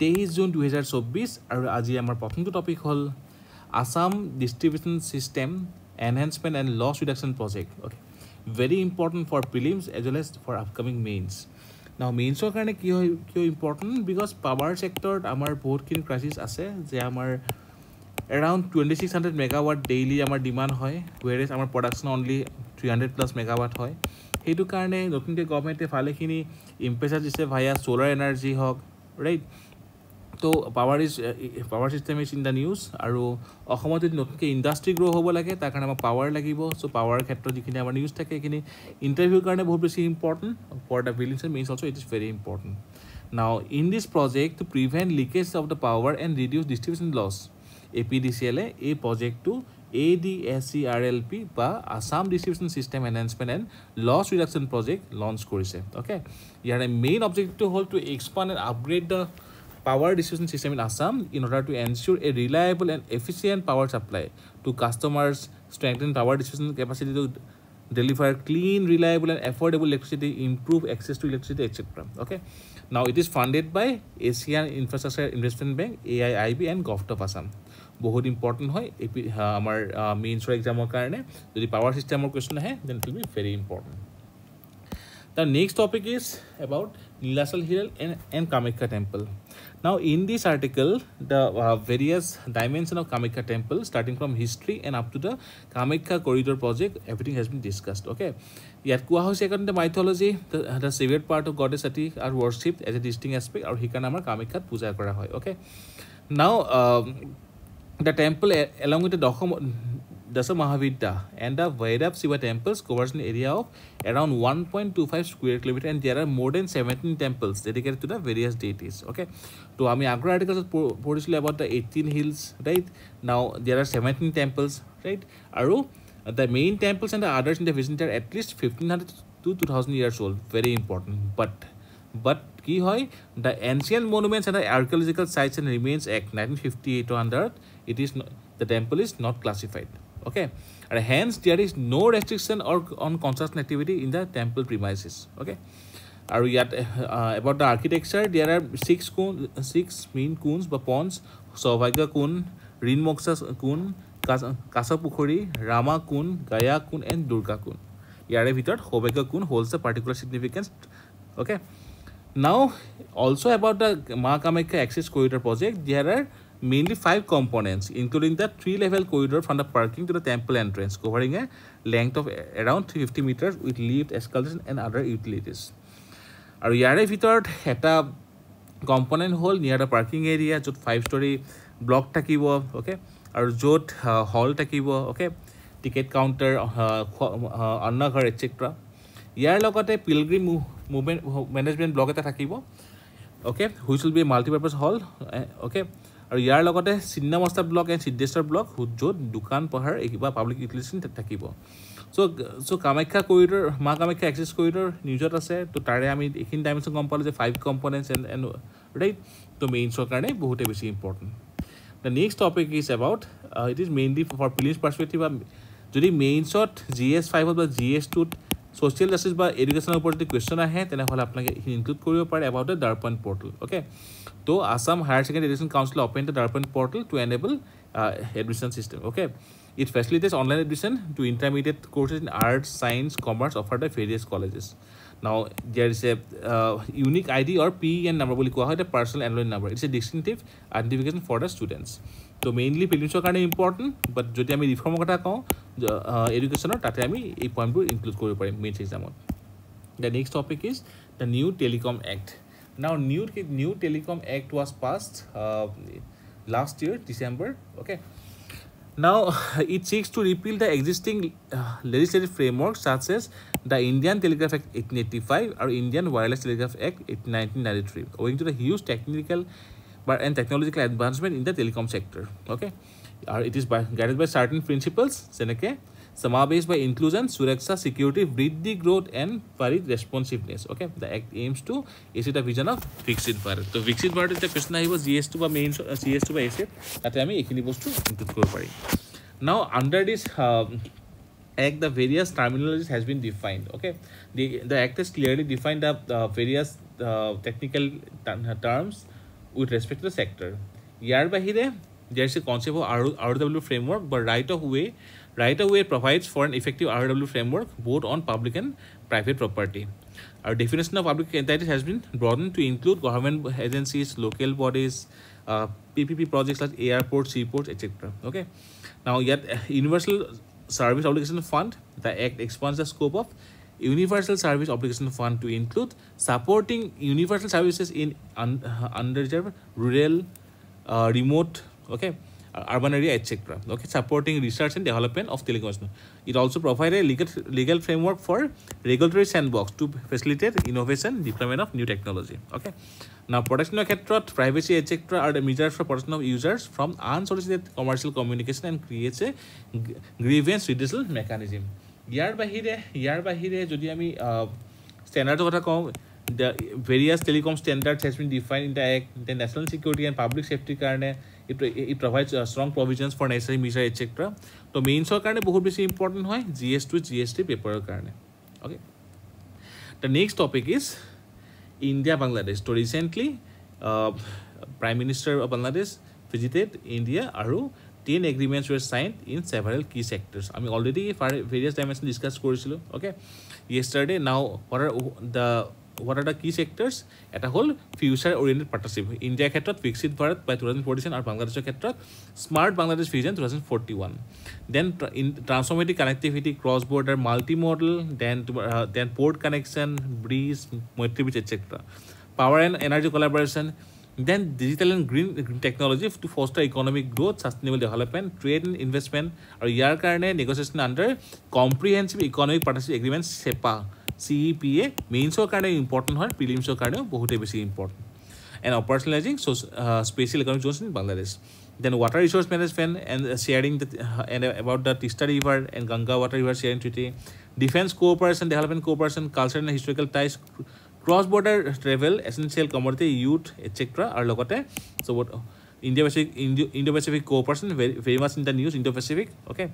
23 June 2024 और आज आम प्रथम टपिक हल Assam distribution system enhancement and loss reduction project okay very important for prelims as well as for upcoming mains ना मेन्सर कारण क्यों इम्पर्टेन्ट बिकज पावर सेक्टर आम बहुत क्राइसिस आसे एराउंड 2600 मेगावाट डेइली आम डिमांड है वेयर एज आम प्रोडक्शन ओनली 300 प्लस मेगावाट है हेतु कारण नतुनक गवर्नमेंटे भालेखिनि इम्पेसार दिसे भाया सोलार एनार्जी हक राइट तो power system is in the news और जो नतुनक इंडास्ट्री ग्रो हो लगे तार कारण पावर लगे सो पावर क्षेत्र जीखिनि आमार न्यूज थाके एखिनि इंटरव्यू कारण बहुत बेसि important for the prelims and mains also it is very important now in this project to prevent leakage of the power and reduce distribution loss APDCLA a project to ADSCRLP बा Assam distribution system enhancement and loss reduction project launch करिसे okay यार main objective हल to expand and upgrade the power distribution system in Assam in order to ensure a reliable and efficient power supply to customers strengthen power distribution capacity to deliver clean, reliable and affordable electricity, improve access to electricity, etc. Okay, now it is funded by Asian Infrastructure Investment Bank AIIB and Government of Assam. बहुत important है हमारे mains और exam कारण जो power system और question है then it will be very important. The next topic is about Neelachal Hill and Kamakhya Temple. Now in this article, the various dimension of Kamakhya Temple, starting from history and up to the Kamakhya Corridor project, everything has been discussed. Okay, yet kuaho second the mythology, the severed part of goddess Sati are worshipped as a distinct aspect, or hikanamar Kamakhya puja kora hoy. Okay, now the temple along with the Dasa Mahavidya and the Vairab Shiva temples covers an area of around 1.25 square kilometer and there are more than 17 temples dedicated to the various deities. Okay, so I mean agro articles porichilo about the 18 hills, right? Now there are 17 temples, right? Aru the main temples and the others in the vicinity are at least 1500 to 2000 years old. Very important, but ki hoy the ancient monuments and the archaeological sites and remains act 1958 under it is not, the temple is not classified. Okay, and hence there is no restriction or on construction activity in the temple premises. Okay, and yet about the architecture, there are six main cones, but ponds: Sauvagya Kun, Rinmoksha Kun, Kasapukhuri, Rama Kun, Gaya Kun, and Durga Kun. Yare bhitor Sauvagya Kun holds a particular significance. Okay, now also about the Ma Kamakhya Access Corridor project, there are mainly 5 components, including the 3-level corridor from the parking to the temple entrance, covering a length of around 350 meters with lift, escalators, and other utilities. And yare bhitor eta component hall near the parking area, jot 5-story block thakibo, okay, or jot hall thakibo, okay, ticket counter, anna ghar, etc. Yar logote pilgrim movement management block eta thakibo, okay, which will be a multi-purpose hall, okay. और यार लगते Chhinnamasta block and Siddheshwar block जो दुकान पहाड़ क्या public utility थको सो Kamakhya corridor मा Kamakhya access corridor निउजत आसे तो तारे आमी एखिन डायमेंशन गम पालो जे 5 कंपोनेंट्स एंड राइट तो मेन्सर कारणे बहुते बेसी important the next topic is about it is mainly for prelims perspective जो मेन्सत GS5 GS2 सोशल जस्टिस बा एडुकेशनर ऊपर क्वेश्चन आए तो इनक्लूड कर about the Darpan portal okay तो Assam higher secondary education council open the Darpan portal to enable admission system okay it facilitates online admission to intermediate courses in arts science commerce offered by various colleges now there is a unique ID और PEN number बोली कोआ है the personal enrollment number it's a distinctive identification for the students तो mainly प्रिलिम्सर कारण important but जो आम reform कथा कौ एडुकेशनर ताते आम ये पॉइंटबूर इनक्लूड कर पारिम मेन्स एग्जामत the next topic is the new telecom act now new telecom act was passed last year December okay Now it seeks to repeal the existing legislative framework such as the Indian Telegraph Act 1885 or Indian Wireless Telegraph Act 1993, owing to the huge technical and technological advancement in the telecom sector. Okay, it is guided by certain principles, Seneke, Samabhesh by inclusion, Suraksha, security, Vriddhi, growth, and Parid responsiveness. Okay, the act aims to achieve the vision of Viksit Bharat. So Viksit Bharat is the question I was GS2 by main CS2 by SF. That I mean, ekhini bostu include kore pari. Now under this act, the various terminologies has been defined. Okay, the act has clearly defined the various technical terms with respect to the sector. Yaar bahire, there is a concept of RW framework, but right-of-way provides for an effective RW framework both on public and private property. Our definition of public entities has been broadened to include government agencies, local bodies, PPP projects like airports, seaports, etc. Okay. Now, yet Universal Service Obligation Fund, the Act expands the scope of Universal Service Obligation Fund to include supporting universal services in underserved, rural, remote, okay, urban area, etc. Okay, supporting research and development of telecommunications. It also provides a legal framework for regulatory sandbox to facilitate innovation, deployment of new technology. Okay, now protection of privacy, etc. are the measures for protection of users from unsolicited commercial communication and creates a grievance redressal mechanism. Yaar bahire jodi ami standards kotha kau, the various telecom standards has been defined in the Act. The national security and public safety karne it provides strong provisions for necessary measures, etc. So mains karne bahut beshi important hoy GS2 GST paper karne. Okay. The next topic is India-Bangladesh. So recently, Prime Minister of Bangladesh visited India. Aru 10 agreements were signed in several key sectors. I mean, already various dimensions discussed korilo. Okay. Yesterday, now what are the key sectors? At a whole future-oriented partnership. India khetrat Viksit Bharat by 2047 or Bangladesh khetrat Smart Bangladesh Vision 2041. Then in transformative connectivity, cross-border, multimodal, then port connection, breeze, Maitri Beach, etc. Power and energy collaboration. Then digital and green technology to foster economic growth, sustainable development, trade and investment. Or year karne negotiation under comprehensive economic partnership agreement CEPA. CEPA means so kind of important or prelims so kind of bahut beshi important, and operationalizing so spatial economic zones in Bangladesh. Then water resource management and sharing the, and about the Tista River and Ganga water river sharing treaty, defense cooperation, development cooperation, cultural and historical ties, cross border travel, essential commodity, youth, etc. are logote. So what Indo-Pacific cooperation very much in the news, Indo-Pacific. Okay,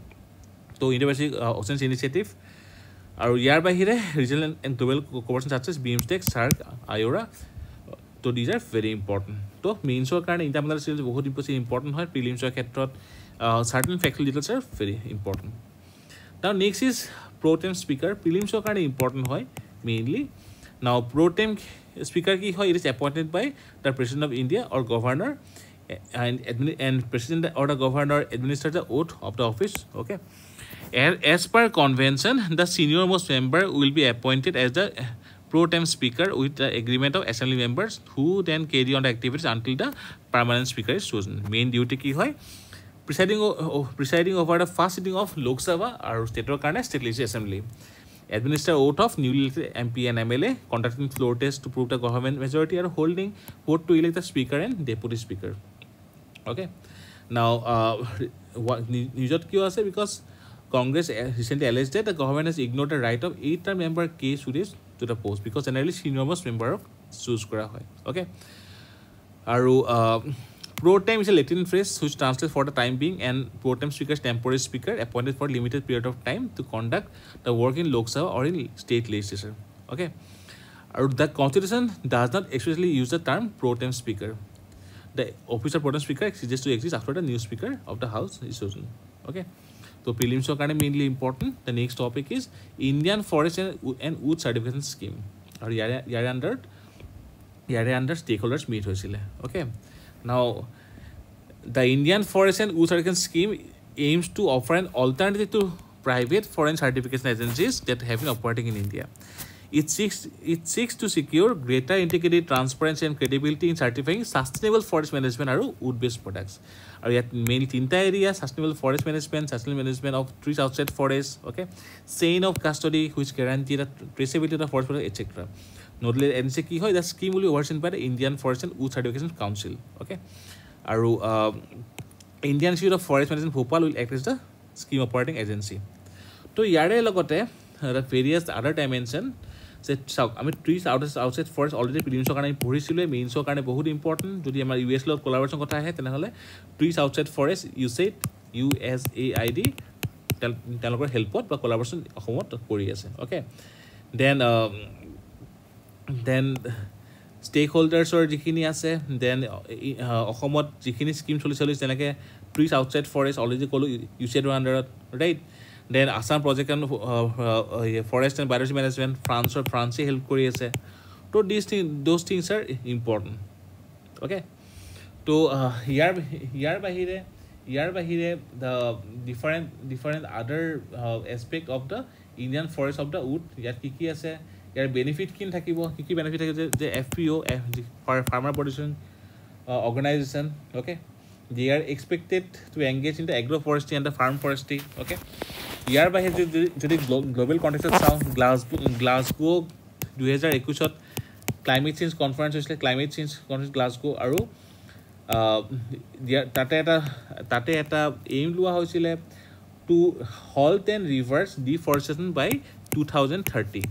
so Indo-Pacific Oceans Initiative. Our year by here, regional and global cooperation such as BIMSTEC, SAARC, IORA. So these are very important. So means or kind international skills बहुत important है. Prelims or क्षेत्र certain factual details are very important. Now next is Pro Tem Speaker. Prelims or kind important है mainly. Now Pro Tem Speaker की है, it is appointed by the President of India or Governor, and President or the Governor administers the oath of the office. Okay. As per convention, the senior most member will be appointed as the pro tem speaker with the agreement of assembly members, who then carry on the activities until the permanent speaker is chosen. Main duty ki hoy presiding over the first sitting of Lok Sabha or state or karne state legislative assembly, administer oath of newly elected MP and MLA, conducting floor test to prove the government majority, or holding vote to elect the speaker and deputy speaker. Okay. Now newsot kiyo ase, because Congress recently alleged that the government has ignored the right of 8-term member K. Suresh to the post, because generally senior most member of choose kora hoy. Okay. Aru pro tem is a Latin phrase which translates for the time being, and pro tem speaker is temporary speaker appointed for limited period of time to conduct the work in Lok Sabha or in state legislature. Okay. The Constitution does not explicitly use the term pro tem speaker. The office of pro tem speaker ceases to exist after the new speaker of the house is chosen. Okay. So prelims are kind of mainly important. The next topic is Indian Forest and Wood Certification Scheme. Or yare under stakeholders meet hoisile. Okay. Now the Indian Forest and Wood Certification Scheme aims to offer an alternative to private foreign certification agencies that have been operating in India. It seeks to secure greater integrity, transparency, and credibility in certifying sustainable forest management or wood-based products. Or yet mainly tinta area, sustainable forest management, sustainable management of trees outside forest, okay, chain of custody which guarantee the traceability of the forest products, etc. Notably, the scheme will be overseen by the Indian Forest and Wood Certification Council. Okay, and Indian Institute of Forest Management Bhopal will act as the scheme operating agency. So, yare logote the various other dimension. So, I mean, trees outside forest already prelims karne porishilo, mains karne bahut important. Jodi amar US law collaboration kotha ahe tena hole trees outside forest USAID telokor help pot ba collaboration homot kori ase. Okay, then stakeholders or jikhini ase, then Ohomot jikhini scheme solution is like trees outside forest already called UCD under, right? Then Assam project and forest and biodiversity management, France or France help Korea. So these things, those things are important. Okay. So here the different other aspect of the Indian forest of the wood. Here kiki ase. Here benefit kin thakibo. Kiki benefit thakibo. The FPO, farmer production organization. Okay. They are expected to engage in the agroforestry and the farm forestry. Okay. Here by the global context of sound, Glasgow 2021 climate change conference is like climate change conference Glasgow aru tate eta aim lua hoisile to halt and reverse deforestation by 2030.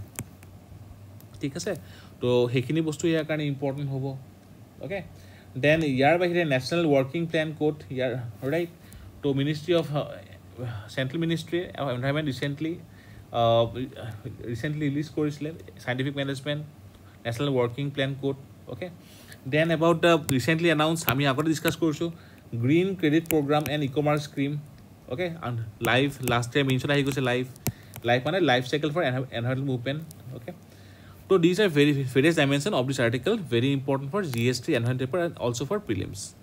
Thik ase to hekini bostu ya karone important hobo. Okay, then year by the national working plan code year, right? To ministry of central ministry of environment recently released course scientific management national working plan code. Okay, then about the recently announced ami agor discuss korchu green credit program and e-commerce scheme. Okay, and live last time mention I gose live mane life cycle for environmental movement. Okay, so these are very various dimension of this article, very important for GST and paper and also for prelims.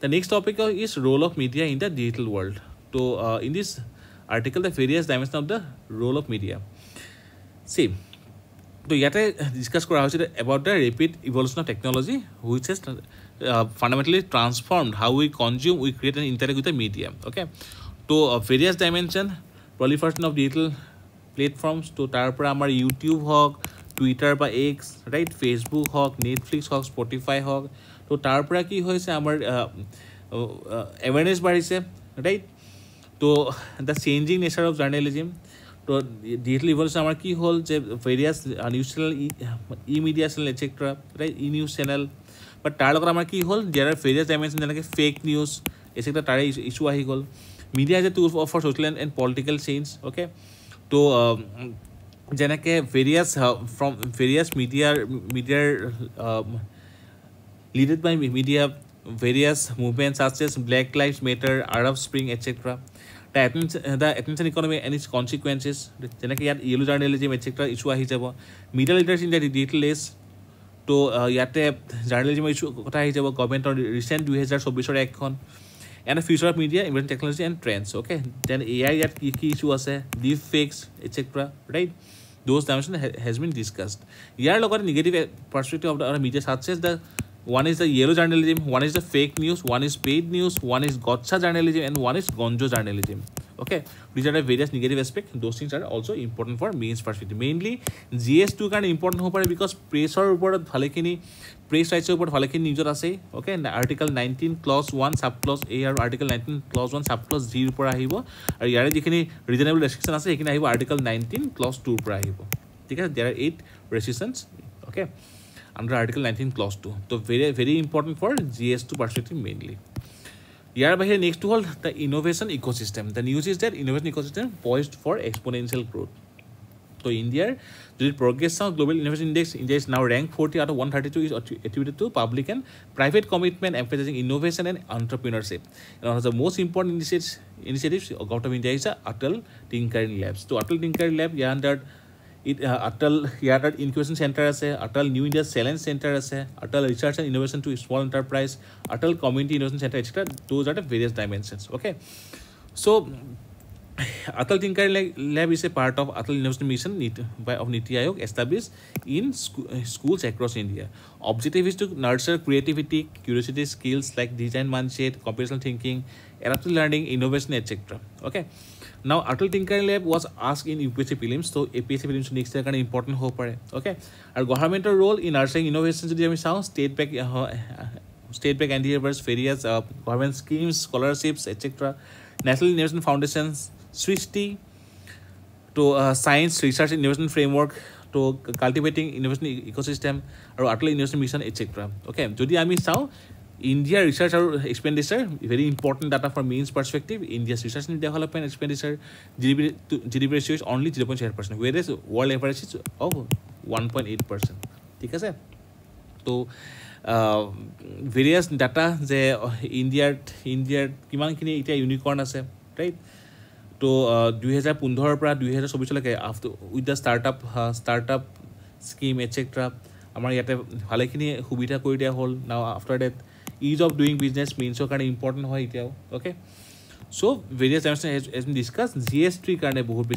The next topic is role of media in the digital world. So in this article the various dimensions of the role of media. See, so yate discuss kora hoise about the rapid evolution of technology which has fundamentally transformed how we consume, we create and interact with the media. Okay, so various dimension proliferation of digital platforms to tar pora amar YouTube hok, Twitter ba X, right, Facebook hok, Netflix hok, Spotify hok, to tar pora ki hoise amar awareness barise, right? So the changing nature of journalism, so digital evolution amar ki hol je various news channel, e-media channel, etc, right, e-news channel, but tar logot amar ki hol there are various dimensions like fake news etc tar issue ahi gol. Media is a tool for social and political change. Okay, to janake various from various media led by media various movements such as Black Lives Matter, Arab Spring, etc. The attention economy and its consequences, yellow journalism, etc. issue ahi jabo. Media leaders in the digital age, to yate journalism issue kotha ahi jabo. Government on recent 2024 act kon and the future of media, emerging technology and trends. Okay, then AI yat ki issue ase, deep fakes, etc. Right, those dimension has been discussed. Yar logot negative perspective of the media such as the one is the yellow journalism, one is the fake news, one is paid news, one is gotcha journalism, and one is gonjo journalism. Okay, these are the various negative aspects. Those things are also important for means perspective. Mainly, GS2 can important ho pare because press or upor bhalekini, press rights upor bhalekini newsor ase. Okay, Article 19 Clause 1 Subclause A or Article 19 Clause 1 Subclause G upor ahibo. Ar yare jekhini reasonable restriction ase, ekhini ahibo Article 19 Clause 2 upor ahibo. Thik ase, there are 8 restrictions. Okay, under Article 19 Clause 2. So very very important for GS2 perspective mainly. Here by here next to all the innovation ecosystem. The news is that innovation ecosystem poised for exponential growth. So India, the progress of global innovation index, India is now ranked 40 out of 132 is attributed to public and private commitment emphasizing innovation and entrepreneurship. And one of the most important initiatives out of India is the Atal Tinkering Labs. So Atal Tinkering Lab, yeah, under it Atal Yadad Incubation Center as a Atal New India Challenge Center as a Atal Research and Innovation to Small Enterprise, Atal Community Innovation Center, etc. Those are the various dimensions. Okay, so Atal Tinkering Lab is a part of Atal Innovation Mission of NITI Aayog established in schools across India. Objective is to nurture creativity, curiosity, skills like design mindset, computational thinking, adaptive learning, innovation, etc. Okay. Now, Atal Tinkering Lab was asked in APSC prelims, so APSC prelims next year important ho pare. Okay, our governmental role in nurturing innovation jodi ami sao state bank and diverse various government schemes, scholarships, etc. National Innovation Foundations, SRISTI, to science research innovation framework, to cultivating innovation ecosystem, or Atal Innovation Mission, etc. Okay, jodi ami sao India research or expenditure, very important data for means perspective. India's research and development expenditure GDP ratio is only 0.8%, whereas world average is of 1.8%. So various data the India kiman kini eta unicorn ase, right? So 2015 pra 2024 leke after with the startup scheme etc. amar yate bhale kini hubita kori dia hol. Now after that ease of doing business means so kind of important hoy eta, okay? So various dimensions has been discussed. GS3 karne bahut